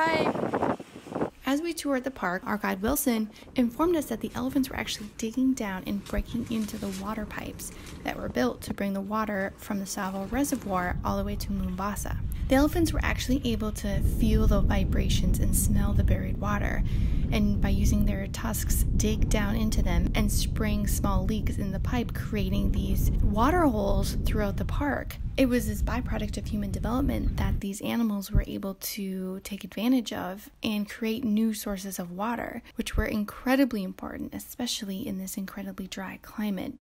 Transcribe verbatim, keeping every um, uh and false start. Bye! As we toured the park, our guide Wilson informed us that the elephants were actually digging down and breaking into the water pipes that were built to bring the water from the Tsavo Reservoir all the way to Mombasa. The elephants were actually able to feel the vibrations and smell the buried water, and by using their tusks, dig down into them and spring small leaks in the pipe, creating these water holes throughout the park. It was this byproduct of human development that these animals were able to take advantage of and create new sources of water, which were incredibly important, especially in this incredibly dry climate.